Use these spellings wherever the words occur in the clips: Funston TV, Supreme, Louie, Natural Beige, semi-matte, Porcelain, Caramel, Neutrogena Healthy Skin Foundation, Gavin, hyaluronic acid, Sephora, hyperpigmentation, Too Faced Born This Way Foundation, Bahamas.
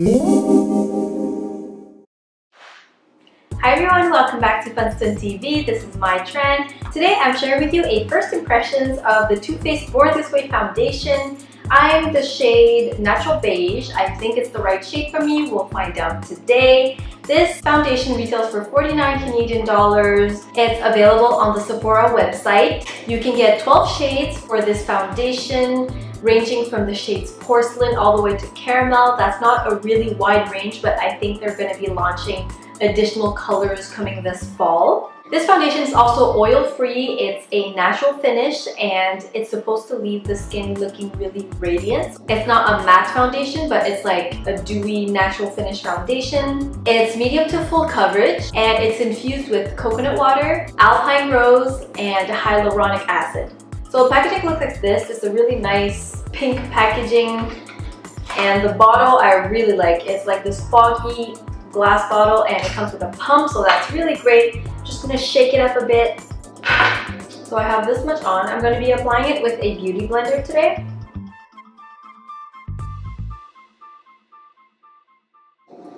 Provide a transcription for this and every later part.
Hi everyone, welcome back to Funston TV. This is my trend. Today I'm sharing with you a first impressions of the Too Faced Born This Way Foundation. I'm the shade Natural Beige. I think it's the right shade for me. We'll find out today. This foundation retails for $49 Canadian. It's available on the Sephora website. You can get 12 shades for this foundation, ranging from the shades Porcelain all the way to Caramel. That's not a really wide range, but I think they're going to be launching additional colors coming this fall. This foundation is also oil-free. It's a natural finish and it's supposed to leave the skin looking really radiant. It's not a matte foundation, but it's like a dewy natural finish foundation. It's medium to full coverage and it's infused with coconut water, alpine rose, and hyaluronic acid. So the packaging looks like this. It's a really nice pink packaging, and the bottle I really like. It's like this foggy glass bottle and it comes with a pump, so that's really great. I'm just going to shake it up a bit. So I have this much on. I'm going to be applying it with a beauty blender today.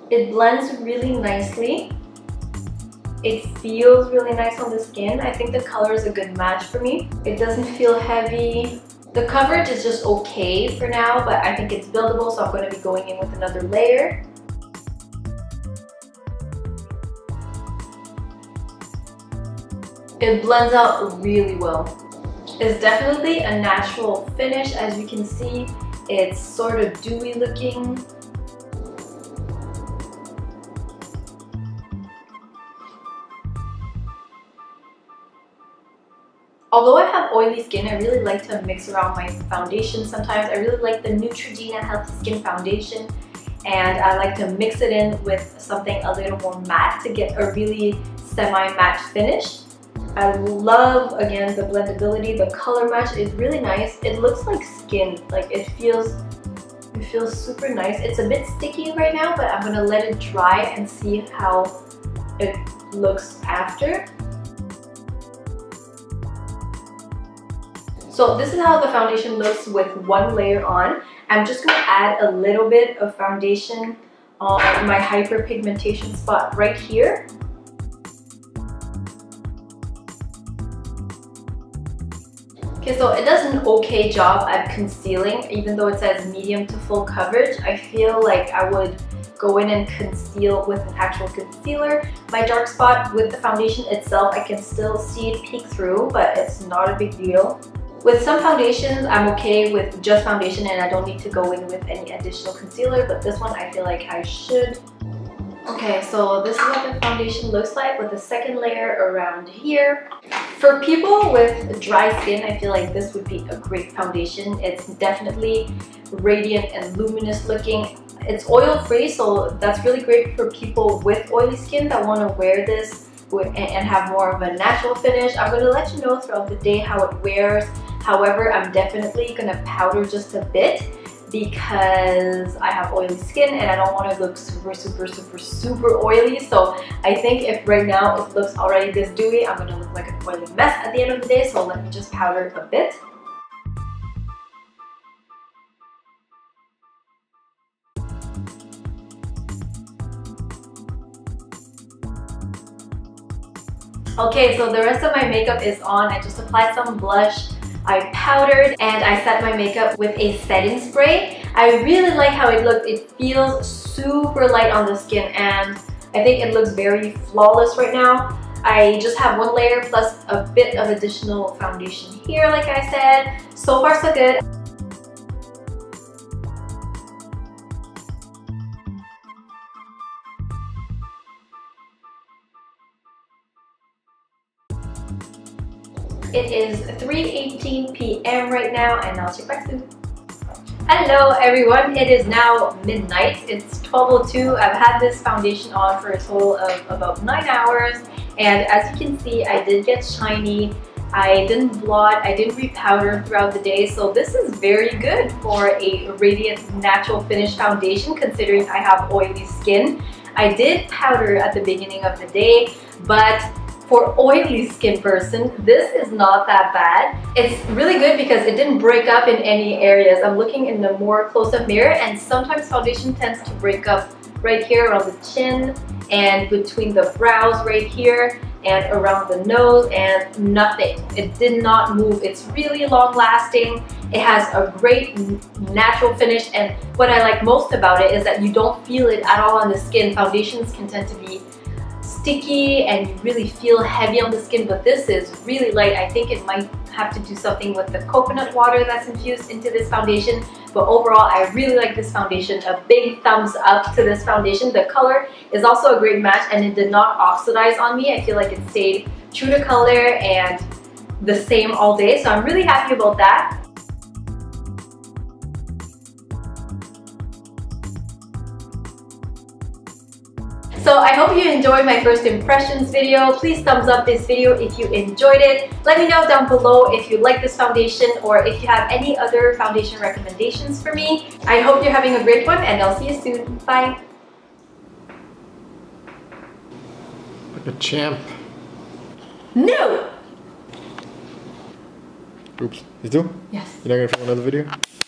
It blends really nicely. It feels really nice on the skin. I think the color is a good match for me. It doesn't feel heavy. The coverage is just okay for now, but I think it's buildable, so I'm going to be going in with another layer. It blends out really well. It's definitely a natural finish. As you can see, it's sort of dewy looking. Although I have oily skin, I really like to mix around my foundation sometimes. I really like the Neutrogena Healthy Skin Foundation, and I like to mix it in with something a little more matte to get a really semi-matte finish. I love, again, the blendability. The color match is really nice. It looks like skin. Like, it feels super nice. It's a bit sticky right now, but I'm gonna let it dry and see how it looks after. So this is how the foundation looks with one layer on. I'm just going to add a little bit of foundation on my hyperpigmentation spot right here. Okay, so it does an okay job at concealing. Even though it says medium to full coverage, I feel like I would go in and conceal with an actual concealer. My dark spot with the foundation itself, I can still see it peek through, but it's not a big deal. With some foundations, I'm okay with just foundation and I don't need to go in with any additional concealer, but this one I feel like I should. Okay, so this is what the foundation looks like with the second layer around here. For people with dry skin, I feel like this would be a great foundation. It's definitely radiant and luminous looking. It's oil-free, so that's really great for people with oily skin that want to wear this and have more of a natural finish. I'm going to let you know throughout the day how it wears. However, I'm definitely going to powder just a bit because I have oily skin and I don't want to look super oily. So I think if right now it looks already this dewy, I'm going to look like an oily mess at the end of the day. So let me just powder a bit. Okay, so the rest of my makeup is on. I just applied some blush, I powdered, and I set my makeup with a setting spray. I really like how it looked. It feels super light on the skin and I think it looks very flawless right now. I just have one layer plus a bit of additional foundation here, like I said. So far so good. It is 3:18 p.m. right now, and I'll check back soon. Hello everyone, it is now midnight. It's 12:02. I've had this foundation on for a total of about 9 hours, and as you can see, I did get shiny. I didn't blot, I didn't repowder throughout the day, so this is very good for a radiant natural finish foundation considering I have oily skin. I did powder at the beginning of the day, but for oily skin person, this is not that bad. It's really good because it didn't break up in any areas. I'm looking in the more close-up mirror, and sometimes foundation tends to break up right here around the chin and between the brows right here and around the nose, and nothing. It did not move. It's really long-lasting. It has a great natural finish, and what I like most about it is that you don't feel it at all on the skin. Foundations can tend to be sticky and you really feel heavy on the skin, but this is really light. I think it might have to do something with the coconut water that's infused into this foundation, but overall I really like this foundation. A big thumbs up to this foundation. The color is also a great match, and it did not oxidize on me. I feel like it stayed true to color and the same all day, so I'm really happy about that. So I hope you enjoyed my first impressions video. Please thumbs up this video if you enjoyed it. Let me know down below if you like this foundation or if you have any other foundation recommendations for me. I hope you're having a great one, and I'll see you soon. Bye. Like a champ. No! Oops. You do? Yes. You're not gonna film another video?